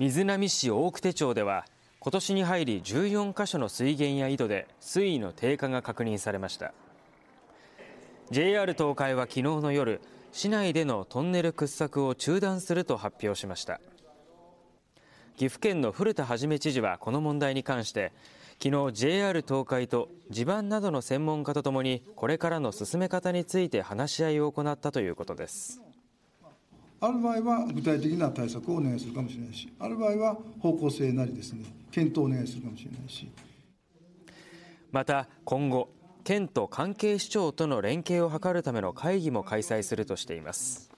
瑞浪市大久手町では今年に入り14カ所の水源や井戸で水位の低下が確認されました。 JR 東海は昨日の夜、市内でのトンネル掘削を中断すると発表しました。岐阜県の古田一知事はこの問題に関して、昨日 JR 東海と地盤などの専門家とともにこれからの進め方について話し合いを行ったということです。ある場合は具体的な対策をお願いするかもしれないし、ある場合は方向性なりですね、検討をお願いするかもしれないし、また今後県と関係市町との連携を図るための会議も開催するとしています。